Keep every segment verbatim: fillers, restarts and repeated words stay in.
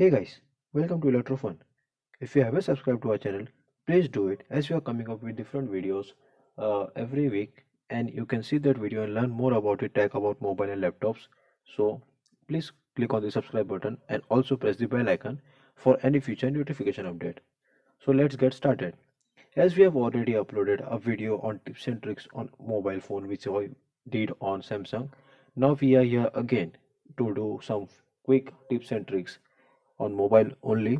Hey guys, welcome to Electrofun. If you haven't subscribed to our channel, please do it, as we are coming up with different videos uh, every week, and you can see that video and learn more about it, tech about mobile and laptops. So please click on the subscribe button and also press the bell icon for any future notification update. So let's get started. As we have already uploaded a video on tips and tricks on mobile phone, which I did on Samsung. Now we are here again to do some quick tips and tricks on mobile only,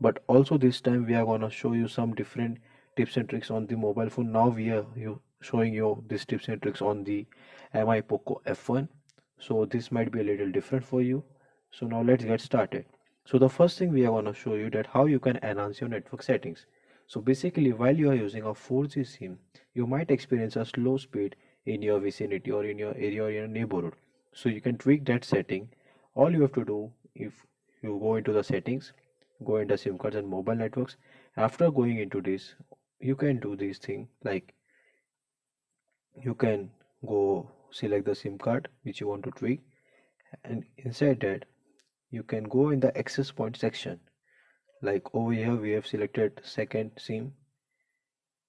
but also this time we are gonna show you some different tips and tricks on the mobile phone. Now we are you showing you these tips and tricks on the M I Poco F one, so this might be a little different for you. So now let's get started. So the first thing we are gonna show you that how you can enhance your network settings. So basically, while you are using a four G SIM, you might experience a slow speed in your vicinity or in your area or your neighborhood. So you can tweak that setting. All you have to do, if you go into the settings, go into SIM cards and mobile networks, after going into this, you can do this thing like you can go select the SIM card which you want to tweak, and inside that you can go in the access point section. Like over here we have selected second SIM,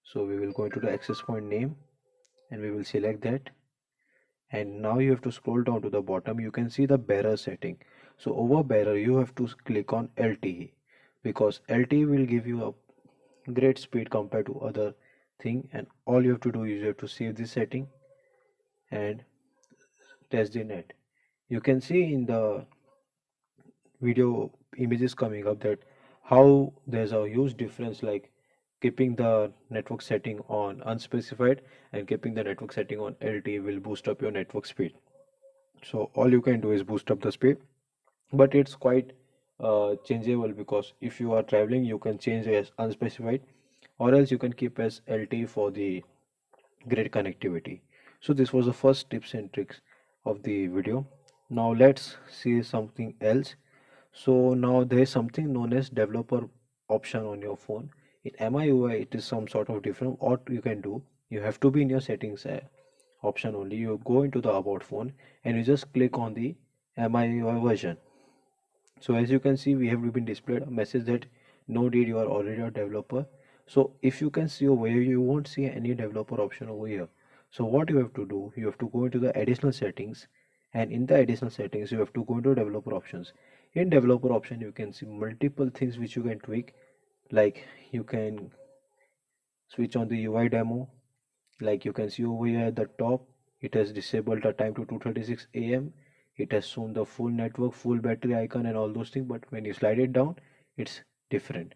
so we will go into the access point name and we will select that, and now you have to scroll down to the bottom. You can see the bearer setting. So over bearer you have to click on L T E, because L T E will give you a great speed compared to other thing, and all you have to do is you have to save this setting and test the net. You can see in the video images coming up that how there's a huge difference, like keeping the network setting on unspecified and keeping the network setting on L T E will boost up your network speed. So all you can do is boost up the speed, but it's quite uh, changeable, because if you are traveling you can change as unspecified, or else you can keep as L T E for the great connectivity. So this was the first tips and tricks of the video. Now let's see something else. So now there is something known as developer option on your phone. In M I U I it is some sort of different. What you can do, you have to be in your settings option only. You go into the about phone and you just click on the M I U I version. So as you can see, we have been displayed a message that no dude, you are already a developer. So if you can see over here, you won't see any developer option over here. So what you have to do, you have to go into the additional settings, and in the additional settings you have to go into developer options. In developer option you can see multiple things which you can tweak, like you can switch on the U I demo. Like you can see over here at the top, it has disabled the time to two thirty-six A M, it has shown the full network, full battery icon and all those things, but when you slide it down it's different.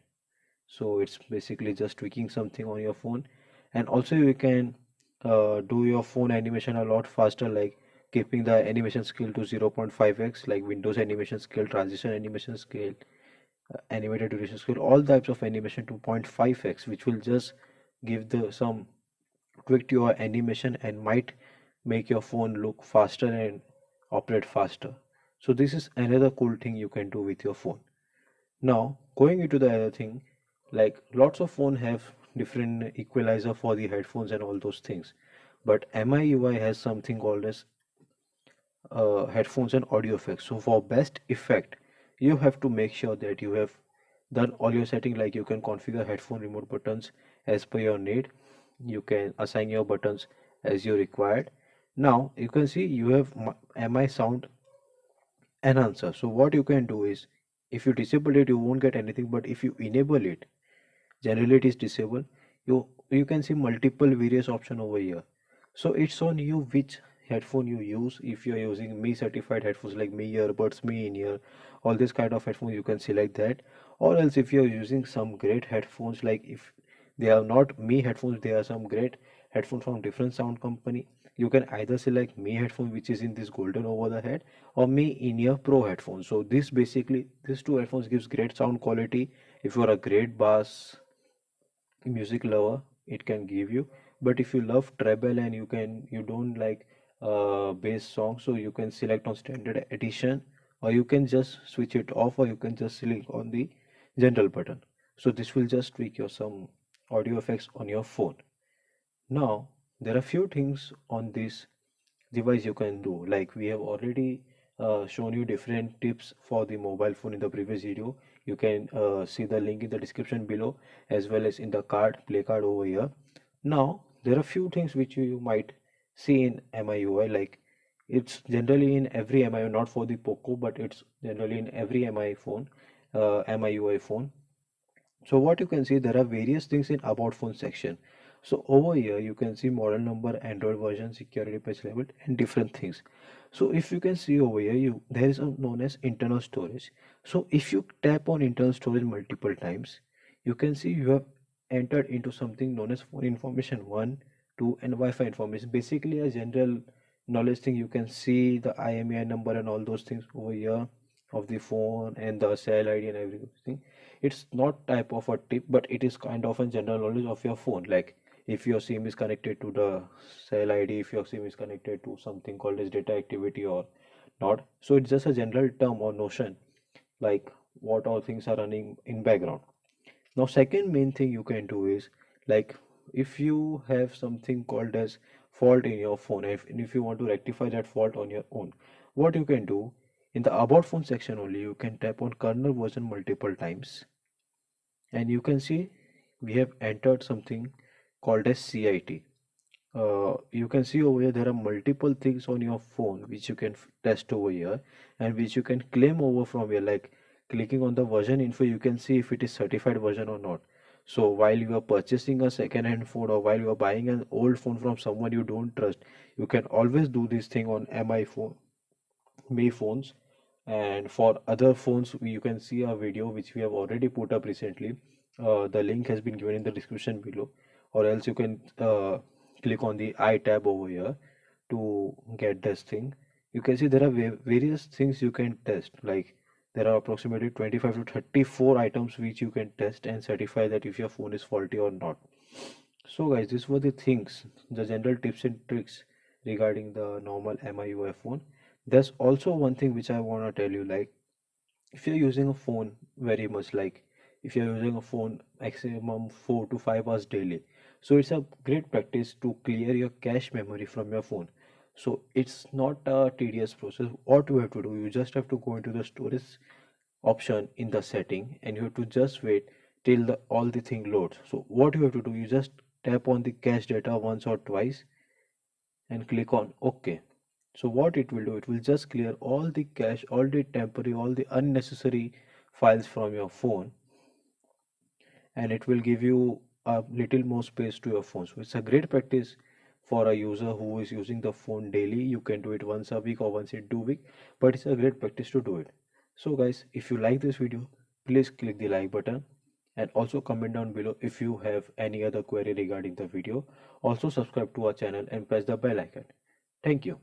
So it's basically just tweaking something on your phone. And also you can uh, do your phone animation a lot faster, like keeping the animation scale to zero point five x, like Windows animation scale, transition animation scale, uh, animated duration scale, all types of animation to zero point five x, which will just give the some tweak to your animation and might make your phone look faster and operate faster. So this is another cool thing you can do with your phone. Now going into the other thing, like lots of phones have different equalizer for the headphones and all those things, but M I U I has something called as uh, headphones and audio effects. So for best effect you have to make sure that you have done all your setting, like you can configure headphone remote buttons as per your need, you can assign your buttons as you required. Now you can see you have M I sound enhancer. So what you can do is, if you disable it you won't get anything, but if you enable it, generally it is disabled, you you can see multiple various options over here. So it's on you which headphone you use. If you are using Mi certified headphones like Mi earbuds, Mi in ear, all this kind of headphones, you can select that. Or else if you are using some great headphones, like if they are not Mi headphones, they are some great headphones from different sound company, you can either select Mi headphone, which is in this golden over the head, or Mi in ear pro headphones. So this basically, these two headphones gives great sound quality. If you are a great bass music lover, it can give you, but if you love treble and you can you don't like uh, bass songs, so you can select on standard edition, or you can just switch it off, or you can just select on the general button. So this will just tweak your some audio effects on your phone. Now there are few things on this device you can do, like we have already uh, shown you different tips for the mobile phone in the previous video. You can uh, see the link in the description below as well as in the card, play card over here. Now there are few things which you, you might see in M I U I, like it's generally in every M I U I, not for the Poco, but it's generally in every M I U I phone, uh, M I U I phone. So what you can see, there are various things in about phone section. So over here you can see model number, Android version, security patch level and different things. So if you can see over here, you there is a known as internal storage. So if you tap on internal storage multiple times, you can see you have entered into something known as phone information one, two and Wi-Fi information. Basically a general knowledge thing. You can see the I M E I number and all those things over here of the phone and the cell I D and everything. It's not type of a tip, but it is kind of a general knowledge of your phone, like if your SIM is connected to the cell I D, if your SIM is connected to something called as data activity or not. So it's just a general term or notion, like what all things are running in background. Now second main thing you can do is, like if you have something called as fault in your phone, if, and if you want to rectify that fault on your own, what you can do, in the about phone section only, you can tap on kernel version multiple times and you can see we have entered something called as C I T. Uh, you can see over here there are multiple things on your phone which you can test over here and which you can claim over from here, like clicking on the version info you can see if it is certified version or not. So while you are purchasing a second hand phone or while you are buying an old phone from someone you don't trust, you can always do this thing on M I phone, Mi phones. And for other phones you can see a video which we have already put up recently. Uh, the link has been given in the description below, or else you can uh, click on the I tab over here to get this thing. You can see there are various things you can test, like there are approximately twenty-five to thirty-four items which you can test and certify that if your phone is faulty or not. So guys, these were the things, the general tips and tricks regarding the normal M I U I phone. There's also one thing which I want to tell you, like if you're using a phone very much, like if you're using a phone maximum four to five hours daily, so it's a great practice to clear your cache memory from your phone. So it's not a tedious process. What you have to do, you just have to go into the storage option in the setting and you have to just wait till the all the thing loads. So what you have to do, you just tap on the cache data once or twice and click on OK. So what it will do, it will just clear all the cache, all the temporary, all the unnecessary files from your phone, and it will give you a little more space to your phone. So it's a great practice for a user who is using the phone daily. You can do it once a week or once in two weeks, but it's a great practice to do it. So guys, if you like this video, please click the like button and also comment down below if you have any other query regarding the video. Also subscribe to our channel and press the bell icon. Thank you.